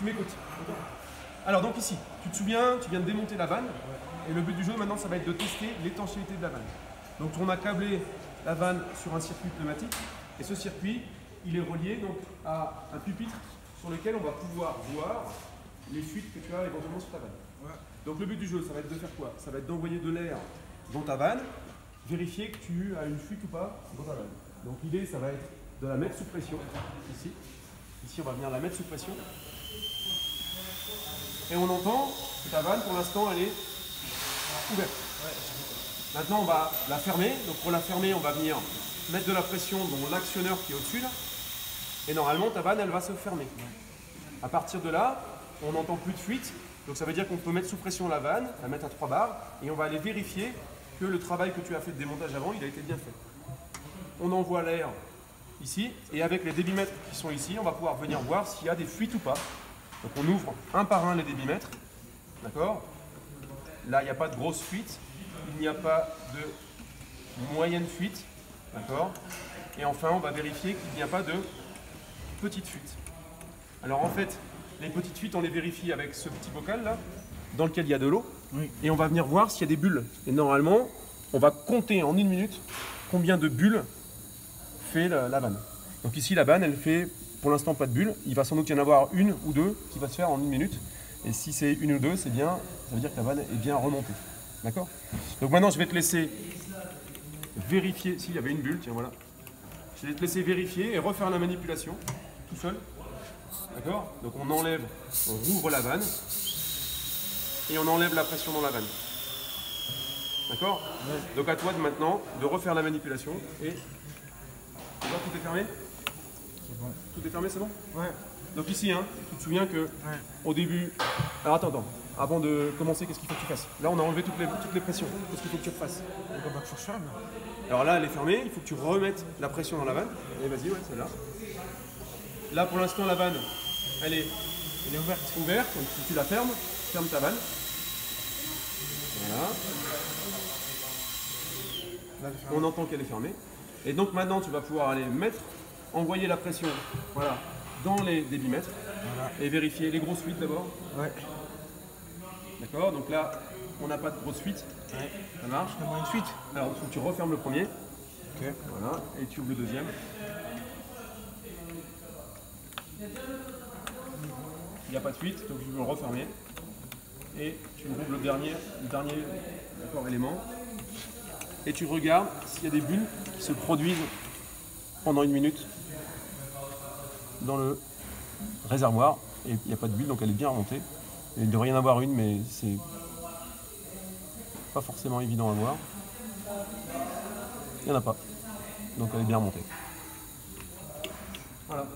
Tu m'écoutes. Alors donc ici, tu te souviens, tu viens de démonter la vanne. Et le but du jeu maintenant, ça va être de tester l'étanchéité de la vanne. Donc on a câblé la vanne sur un circuit pneumatique. Et ce circuit, il est relié donc à un pupitre sur lequel on va pouvoir voir les fuites que tu as éventuellement sur ta vanne. Ouais. Donc le but du jeu, ça va être de faire quoi? Ça va être d'envoyer de l'air dans ta vanne, vérifier que tu as une fuite ou pas dans ta vanne. Donc l'idée, ça va être de la mettre sous pression, ici. Ici, on va venir la mettre sous pression. Et on entend que ta vanne, pour l'instant, elle est ouverte. Maintenant, on va la fermer. Donc pour la fermer, on va venir mettre de la pression dans l'actionneur qui est au-dessus, là. Et normalement, ta vanne, elle va se fermer. À partir de là, on n'entend plus de fuite, donc ça veut dire qu'on peut mettre sous pression la vanne, la mettre à 3 bars, et on va aller vérifier que le travail que tu as fait de démontage avant, il a été bien fait. On envoie l'air ici, et avec les débitmètres qui sont ici, on va pouvoir venir voir s'il y a des fuites ou pas. Donc on ouvre un par un les débitmètres, d'accord? Là, il n'y a pas de grosse fuite, il n'y a pas de moyenne fuite, d'accord? Et enfin, on va vérifier qu'il n'y a pas de petite fuite. Alors en fait, les petites fuites, on les vérifie avec ce petit bocal là, dans lequel il y a de l'eau. Oui. Et on va venir voir s'il y a des bulles. Et normalement, on va compter en une minute combien de bulles fait la vanne. Donc ici, la vanne, elle fait pour l'instant pas de bulles. Il va sans doute y en avoir une ou deux qui va se faire en une minute. Et si c'est une ou deux, c'est bien, ça veut dire que la vanne est bien remontée. D'accord? Donc maintenant, je vais te laisser vérifier s'il y avait une bulle. Tiens, voilà. Je vais te laisser vérifier et refaire la manipulation tout seul. D'accord? Donc on enlève, on rouvre la vanne et on enlève la pression dans la vanne. D'accord? Ouais. Donc à toi de maintenant de refaire la manipulation et... Alors, tout est fermé? C'est bon. Tout est fermé, c'est bon? Ouais. Donc ici, hein, tu te souviens que au début... Alors attends, avant de commencer, qu'est-ce qu'il faut que tu fasses? Là on a enlevé toutes les pressions, qu'est-ce qu'il faut que tu refasses? Alors là elle est fermée, il faut que tu remettes la pression dans la vanne. Et vas-y, ouais, celle-là. Là pour l'instant la vanne, elle est ouverte, donc tu la fermes, ferme ta vanne. Voilà. Là, on entend qu'elle est fermée. Et donc maintenant tu vas pouvoir aller mettre, envoyer la pression voilà, dans les débitmètres et vérifier les grosses fuites d'abord. Ouais. D'accord, donc là on n'a pas de grosses fuites. Ouais. Ça marche. Une fuite. Alors tu refermes le premier. Okay. Voilà, et tu ouvres le deuxième. Il n'y a pas de fuite, donc je vais le refermer. Et tu rouvres le dernier élément. Et tu regardes s'il y a des bulles qui se produisent pendant une minute dans le réservoir. Et il n'y a pas de bulle, donc elle est bien remontée. Il ne devrait y en avoir une, mais c'est pas forcément évident à voir. Il n'y en a pas, donc elle est bien remontée. Voilà.